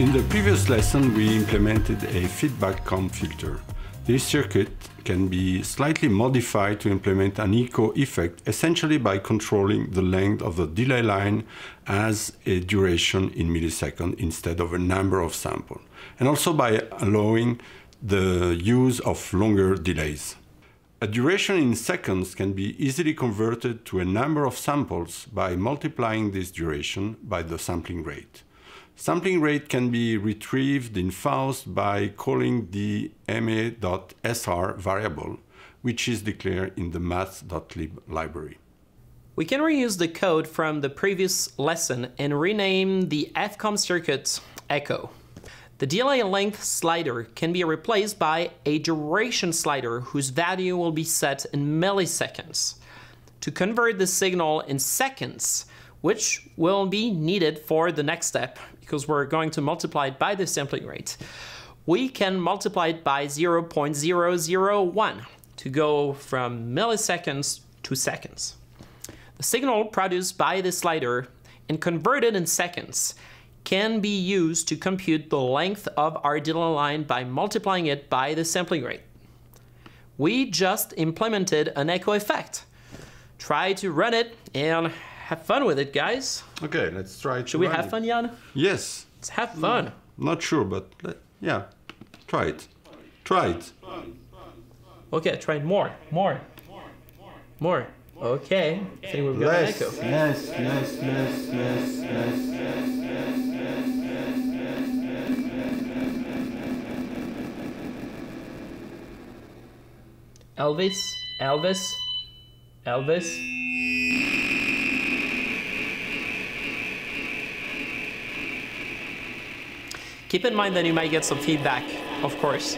In the previous lesson, we implemented a feedback COM filter. This circuit can be slightly modified to implement an echo effect, essentially by controlling the length of the delay line as a duration in milliseconds instead of a number of samples, and also by allowing the use of longer delays. A duration in seconds can be easily converted to a number of samples by multiplying this duration by the sampling rate. Sampling rate can be retrieved in Faust by calling the ma.sr variable, which is declared in the math.lib library. We can reuse the code from the previous lesson and rename the FCOM circuit echo. The delay length slider can be replaced by a duration slider whose value will be set in milliseconds to convert the signal in seconds, which will be needed for the next step, because we're going to multiply it by the sampling rate. We can multiply it by 0.001 to go from milliseconds to seconds. The signal produced by this slider and converted in seconds can be used to compute the length of our delay line by multiplying it by the sampling rate. We just implemented an echo effect. Try to run it and have fun with it, guys. Okay, let's try to Should we have fun, Jan? Yes. Let's have fun. Not sure, but yeah, try it. Try it. Okay, try it more. Okay, I think we've got an echo. Elvis. Keep in mind that you might get some feedback, of course.